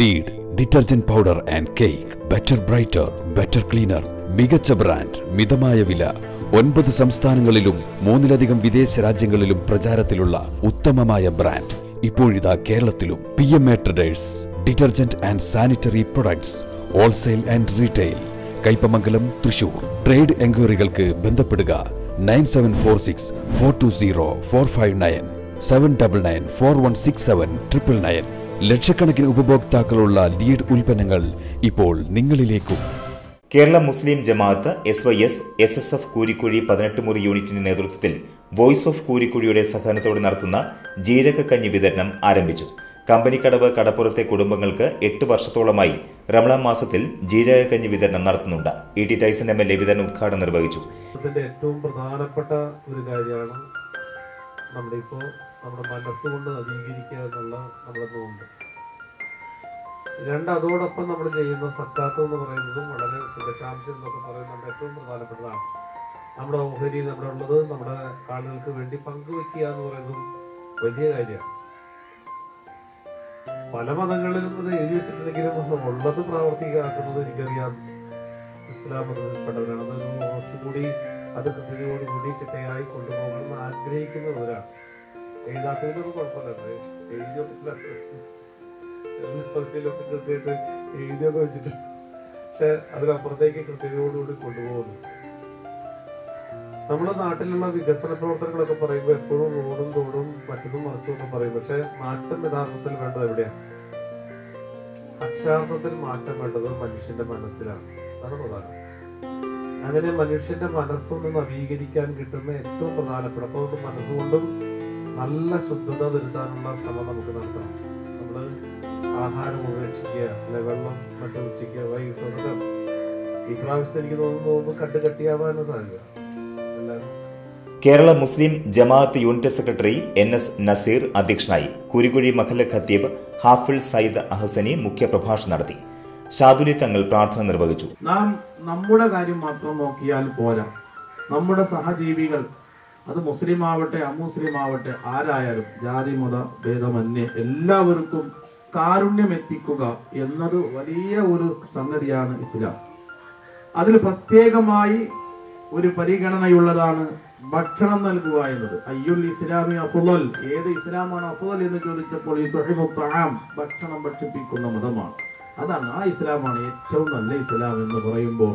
Lead detergent powder and cake better brighter better cleaner മികച്ച brand മിതമായ വില 9 സംസ്ഥാനങ്ങളിലും 3ലധികം വിദേശ രാജ്യങ്ങളിലും പ്രചാരത്തിലുള്ള ഉത്തമമായ ബ്രാൻഡ് ഇപ്പോഴിതാ കേരളത്തിലും PMA traders detergent and sanitary products wholesale and retail Kaipamangalam Thrissur trade എൻക്വയറികൾക്ക് ബന്ധപ്പെടുക 9746 420 459 799 4167 999 ലക്ഷക്കണക്കിന് ഉപഭോക്താക്കളുള്ള ലീഡ് ഉൽപ്പന്നങ്ങൾ ഇപ്പോൾ നിങ്ങളിലേക്കും. കേരള മുസ്ലിം ജമാഅത്ത് SYS SSF കൂരിക്കുഴി 18 മുറി യൂണിറ്റിന്റെ നേതൃത്വത്തിൽ വോയിസ് ഓഫ് കൂരിക്കുഴിയുടെ സഹകരണത്തോടെ നടത്തുന്ന ജീരകക്കഞ്ഞി വിതരണം ആരംഭിച്ചു. കമ്പനിക്കടവ് കടപ്പുറത്തെ കുടുംബങ്ങൾക്ക് 8 വർഷത്തോളമായി റമളാൻ മാസത്തിൽ ജീരകക്കഞ്ഞി വിതരണം നടത്തുന്നുണ്ട്. ET ടൈസൺ MLA വിതരണ ഉദ്ഘാടനം നിർവഹിച്ചു. ഏറ്റവും പ്രധാനപ്പെട്ട ഒരു കാര്യമാണ് നമ്മളിപ്പോൾ നമ്മുടെ മനസ്സുകൊണ്ട് അംഗീകരിക്കുക എന്നുള്ള നമ്മുടെ തോന്നുന്നു. അതോടൊപ്പം നമ്മൾ ചെയ്യുന്ന സക്കാത്ത് എന്ന് പറയുന്നതും വളരെ സുഖശാംശം എന്നൊക്കെ പറയുന്നത് ഏറ്റവും പ്രധാനപ്പെട്ടതാണ്. നമ്മുടെ ഓഹരി നമ്മുടെ ഉള്ളത് നമ്മുടെ ആളുകൾക്ക് വേണ്ടി പങ്കുവെക്കുക എന്ന് പറയുന്നതും വലിയ കാര്യമാണ്. പല മതങ്ങളിലും ഇത് എഴുതി വെച്ചിട്ടുണ്ടെങ്കിലും ഉള്ളത് പ്രാവർത്തികമാക്കുന്നത് എനിക്കറിയാം ഇസ്ലാം മതത്തിൽപ്പെട്ടവരാണ്. അതൊരു കുറച്ചുകൂടി അത് കൃത്യതയോടുകൂടി ചിട്ടയായി കൊണ്ടുപോകണമെന്ന് ആഗ്രഹിക്കുന്നവരാണ്. എഴുതാത്തതിനൊരു കുഴപ്പമില്ല, എഴുതി കൃത്യമായിട്ട് എഴുതിയൊക്കെ വെച്ചിട്ട്, പക്ഷെ അതിനപ്പുറത്തേക്ക് കൃത്യതയോടുകൂടി കൊണ്ടുപോകുന്നു. നമ്മുടെ നാട്ടിലുള്ള വികസന പ്രവർത്തനങ്ങളൊക്കെ പറയുമ്പോൾ എപ്പോഴും റോഡും തോടും മറ്റതും മറിച്ചതൊക്കെ പറയും. പക്ഷെ മാറ്റം യഥാർത്ഥത്തിൽ വേണ്ടത് എവിടെയാണ്? അക്ഷരാർത്ഥത്തിൽ മാറ്റം വേണ്ടത് മനുഷ്യന്റെ മനസ്സിലാണ്. അതാണ് പ്രധാനം. അങ്ങനെ മനുഷ്യന്റെ മനസ്സൊന്ന് നവീകരിക്കാൻ കിട്ടുന്ന ഏറ്റവും പ്രധാനപ്പെട്ട അതുകൊണ്ട് മനസ്സുകൊണ്ടും നല്ല ശുദ്ധത വരുത്താനുള്ള ശ്രമം നമുക്ക് നടത്താം. നമ്മള് ആഹാരം ഉപേക്ഷിക്കുക, അല്ലെ വെള്ളം മറ്റു ഉച്ചയ്ക്ക് വൈകിട്ടൊക്കെ ഇപ്രാവശ്യത്തെ എനിക്ക് തോന്നുന്നു കട്ട് കട്ടിയാവാനും സാധ്യത. കേരള മുസ്ലിം Jamaath unit secretary NS Naseer അധ്യക്ഷനായി. കുരിക്കുഴി മഹല്ല ഖത്തീബ് ഹാഫിൾ സയ്യിദ് അഹസനി മുഖ്യപ്രഭാഷണം നടത്തി. ഷാദുലി തങ്ങൾ പ്രാർത്ഥന നിർവഹിച്ചു. നാം നമ്മുടെ കാര്യം മാത്രം നോക്കിയാൽ പോരാ. നമ്മുടെ സഹജീവികൾ, അത് മുസ്ലിം ആവട്ടെ അമുസ്ലിം ആവട്ടെ ആരായാലും ജാതി മത ഭേദമന്യേ എല്ലാവർക്കും കാരുണ്യം എത്തിക്കുക എന്നത് വലിയ ഒരു സംഗതിയാണ് ഇസ്ലാം. അതിൽ പ്രത്യേകമായി ഒരു പരിഗണനയുള്ളതാണ് ഭക്ഷണം നൽകുക എന്നത്. അയ്യുൽ ഇസ്ലാമി അഫ്ളൽ, ഏത് ഇസ്ലാമാണ് അഫ്ളൽ എന്ന് ചോദിച്ചപ്പോൾ ഭക്ഷണം ഭക്ഷിപ്പിക്കുന്ന മതമാണ്. അതാണ് ആ ഇസ്ലാമാണ് ഏറ്റവും നല്ല ഇസ്ലാം എന്ന് പറയുമ്പോൾ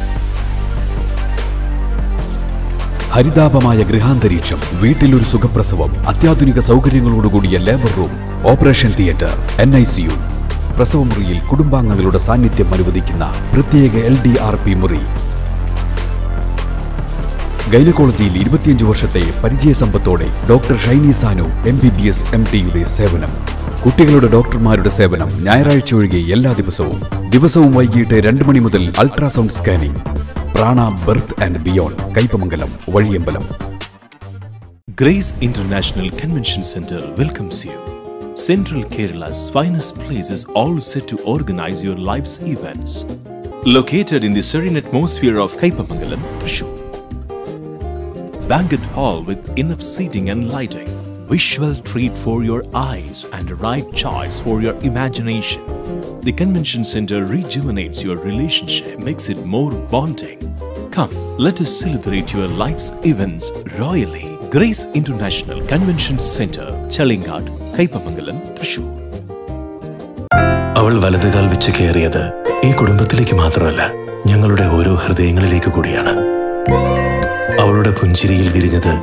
ഹരിതാപമായ ഗൃഹാന്തരീക്ഷം, വീട്ടിലൊരു സുഖപ്രസവം, അത്യാധുനിക സൗകര്യങ്ങളോടുകൂടിയ labour room, operation theatre, NICU, പ്രസവമുറിയിൽ കുടുംബാംഗങ്ങളുടെ സാന്നിധ്യം അനുവദിക്കുന്ന പ്രത്യേക LDRP മുറി, ഗൈനക്കോളജിയിൽ 25 വർഷത്തെ പരിചയസമ്പത്തോടെ doctor Shiny Sanu MBBS MD യുടെ സേവനം, കുട്ടികളുടെ ഡോക്ടർമാരുടെ സേവനം ഞായറാഴ്ച ഒഴികെ എല്ലാ ദിവസവും വൈകിട്ട് 2 മണി മുതൽ ultrasound scanning. Prana berth and beyond, Kaipamangalam, Vazhiyambalam. Grace international convention centre welcomes you. Central Kerala's finest places, all set to organize your life's events. Located in the serene atmosphere of Kaipamangalam, Thrissur. Banquet hall with enough seating and lighting. Visual treat for your eyes and the right choice for your imagination. The convention center rejuvenates your relationship, makes it more bonding. Come, let us celebrate your life's events royally. Grace International Convention Center, Chalingad, Kaipamangalam, Thrissur. അവൾ വലതുകാൽ വെച്ച് കയറിയത് ഈ കുടുംബത്തിലേക്ക് മാത്രമല്ല, ഞങ്ങളുടെ ഓരോ ഹൃദയങ്ങളിലേക്ക് കൂടിയാണ്. അവളുടെ പുഞ്ചിരിയിൽ വിരിഞ്ഞത്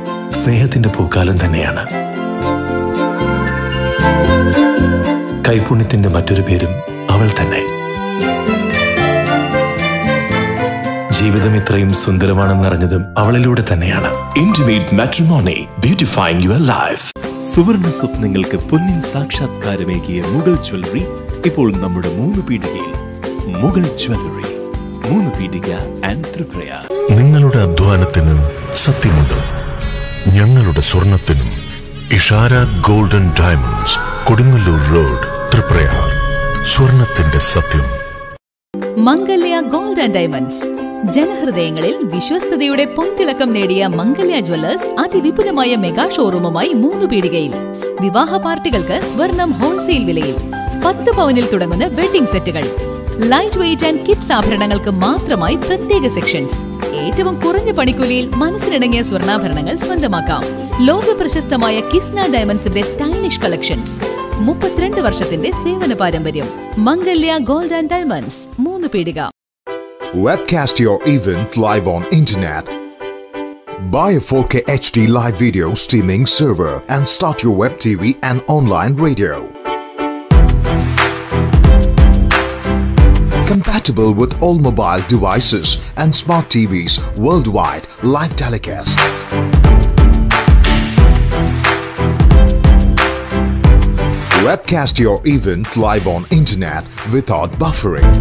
സ്നേഹത്തിന്റെ പൂക്കാലം തന്നെയാണ്. കൈപുണ്യത്തിന്റെ മറ്റൊരു പേരും അവൾ തന്നെ. ജീവിതം ഇത്രയും സുന്ദരമാണെന്നറിഞ്ഞതും അവളിലൂടെ തന്നെയാണ്. Intimate matrimony, beautifying your life. സുവർണ സ്വപ്നങ്ങൾക്ക് പൊന്നിൻ സാക്ഷാത്കാരമേകിയ മുഗൾ ജ്വല്ലറി ഇപ്പോൾ നമ്മുടെ 3 പീടികയിൽ. Mughal jewellery, Moonpidika and Tripraya. Ningaluda Duanatinu, Satimudu, Yangaluda Sornatinum, Ishara Golden Diamonds, Kodungalur Road, Tripraya, Sornatinda Satim. Mangalya Gold and Diamonds. ജനഹൃദയങ്ങളിൽ വിശ്വസ്തതയുടെ പൊൻതിളക്കം നേടിയ മംഗല്യ ജ്വല്ലേഴ്സ് അതിവിപുലമായ മെഗാ ഷോറൂമുമായി 3 പീടികയിൽ വിവാഹ പാർട്ടികൾക്ക് സ്വർണം ഹോൾസെയിൽ വിലയിൽ 10 പവനിൽ തുടങ്ങുന്ന വെഡിംഗ് സെറ്റുകൾ ലൈറ്റ് വെയിറ്റ് ആൻഡ് കിഡ്സ് ആഭരണങ്ങൾക്ക് മാത്രമായി പ്രത്യേക സെക്ഷൻസ് ഏറ്റവും കുറഞ്ഞ പണിക്കൂലിയിൽ മനസ്സിനിണങ്ങിയ സ്വർണ്ണാഭരണങ്ങൾ സ്വന്തമാക്കാം ലോക പ്രശസ്തമായ കിസ്ന ഡയമണ്ട്സിന്റെ സ്റ്റൈലിഷ് കളക്ഷൻസ് 32 വർഷത്തിന്റെ സേവന പാരമ്പര്യം മംഗല്യ ഗോൾഡ് ആൻഡ് ഡയമണ്ട്സ് 3 പീടിക Webcast your event live on internet. Buy a 4K HD live video streaming server and start your web TV and online radio. Compatible with all mobile devices and smart TVs worldwide, live telecast. Webcast your event live on internet without buffering.